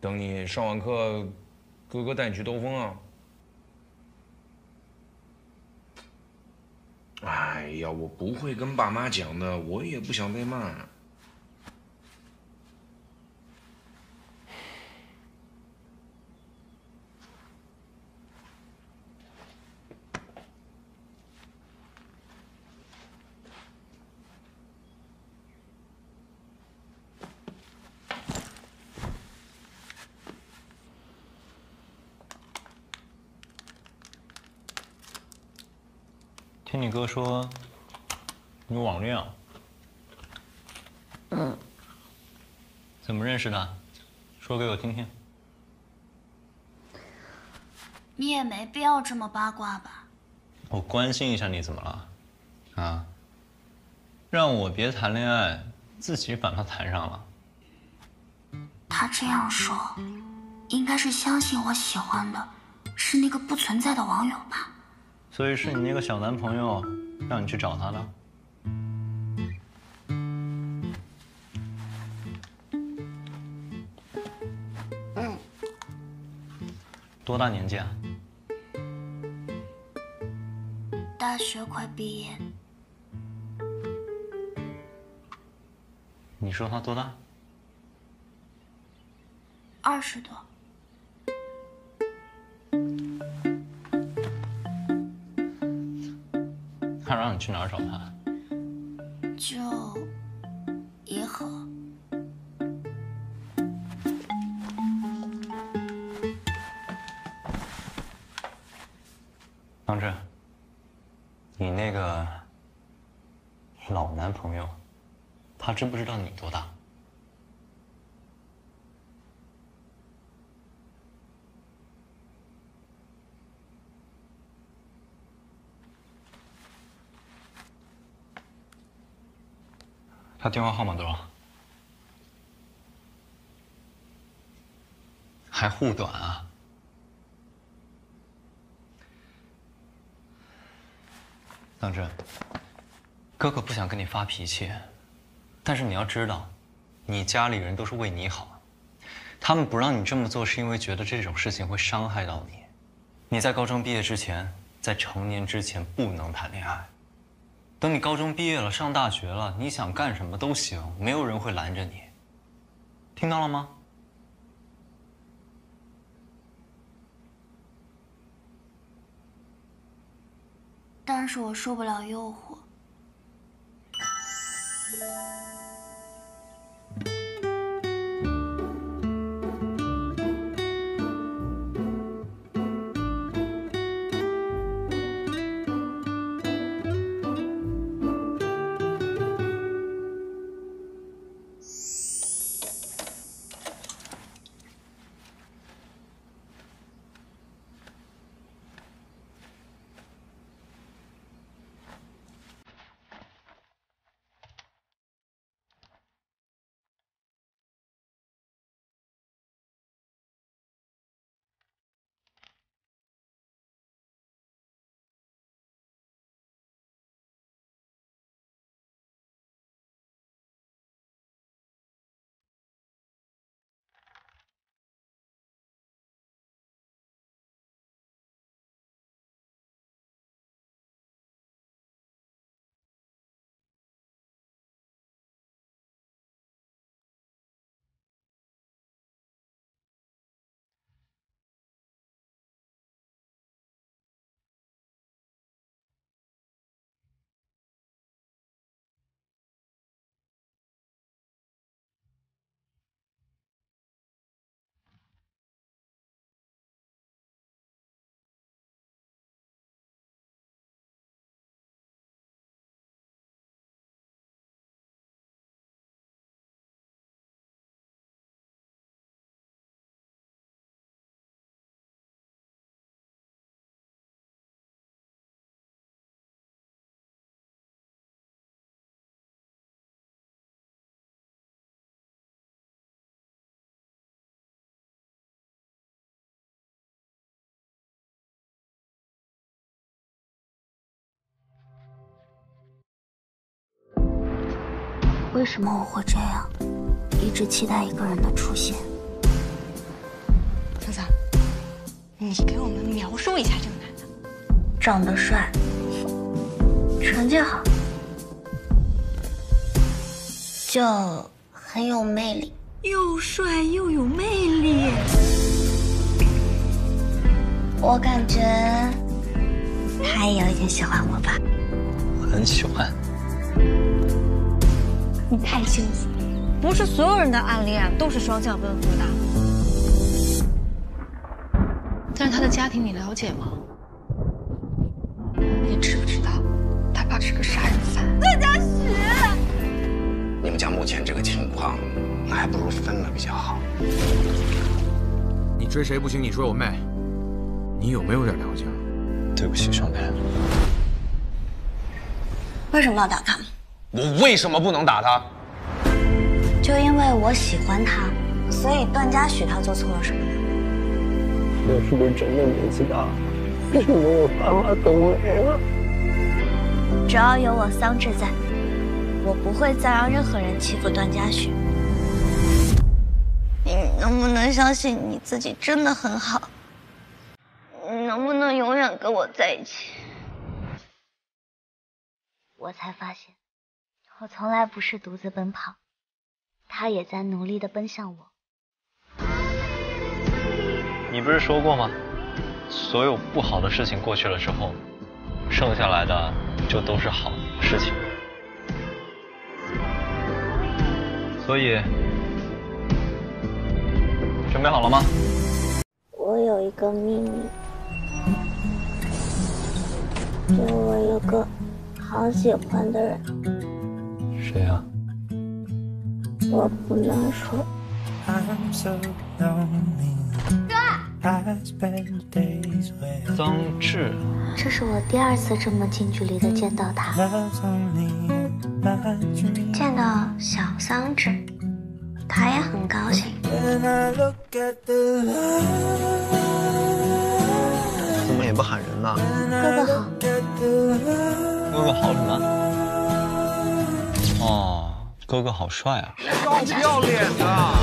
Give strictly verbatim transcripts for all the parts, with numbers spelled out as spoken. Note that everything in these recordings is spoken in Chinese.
等你上完课，哥哥带你去兜风啊。哎呀，我不会跟爸妈讲的，我也不想被骂。听你哥说，你网恋啊？嗯。怎么认识的？说给我听听。你也没必要这么八卦吧？我关心一下你怎么了？啊？让我别谈恋爱，自己反倒谈上了。他这样说，应该是相信我喜欢的是那个不存在的网友吧。 所以是你那个小男朋友让你去找他的？嗯。多大年纪啊？大学快毕业。你说他多大？二十多。 他让你去哪儿找他？就颐和。方志，你那个老男朋友，他知不知道你多大？他电话号码多少？还护短啊！当真，哥哥不想跟你发脾气，但是你要知道，你家里人都是为你好，他们不让你这么做是因为觉得这种事情会伤害到你。你在高中毕业之前，在成年之前不能谈恋爱。 等你高中毕业了，上大学了，你想干什么都行，没有人会拦着你。听到了吗？但是我受不了诱惑。为什么我会这样？一直期待一个人的出现，长得帅，成绩好，就很有魅力。又帅又有魅力，我感觉他也有一点喜欢我吧。我很喜欢。你太幸福了，不是所有人的暗恋都是双向奔赴的。 但是他的家庭你了解吗？你知不知道，他爸是个杀人犯？陆佳许，你们家目前这个情况，那还不如分了比较好。你追谁不行，你追我妹，你有没有点良心？对不起，兄弟。为什么要打他？我为什么不能打他？就因为我喜欢他，所以段嘉许他做错了什么？ 我是不是真的年纪大了？为什么我爸妈都没了？只要有我桑稚在，我不会再让任何人欺负段嘉许。你能不能相信你自己真的很好？你能不能永远跟我在一起？我才发现，我从来不是独自奔跑，他也在努力地奔向我。 你不是说过吗？所有不好的事情过去了之后，剩下来的就都是好事情。所以，准备好了吗？我有一个秘密，就我有个好喜欢的人。谁呀？我不能说。I'm so lonely. 张智，这是我第二次这么近距离的见到他，见到小桑智，他也很高兴。怎么也不喊人呢？哥哥好，哥哥好什么？哦，哥哥好帅啊！高不要脸啊！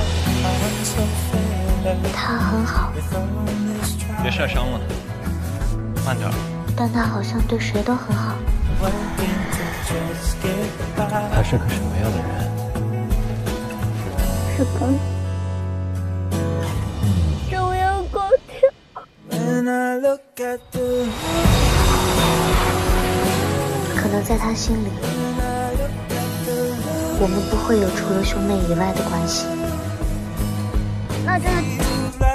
他很好，别晒伤了，慢点。但他好像对谁都很好。他是个什么样的人？是个中央空调。可能在他心里，我们不会有除了兄妹以外的关系。 那真的，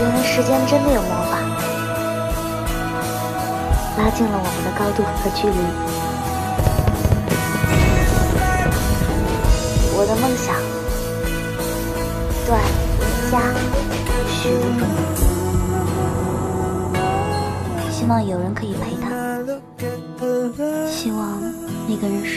原来时间真的有魔法，拉近了我们的高度和距离。我的梦想，段嘉许，希望有人可以陪他，希望那个人是。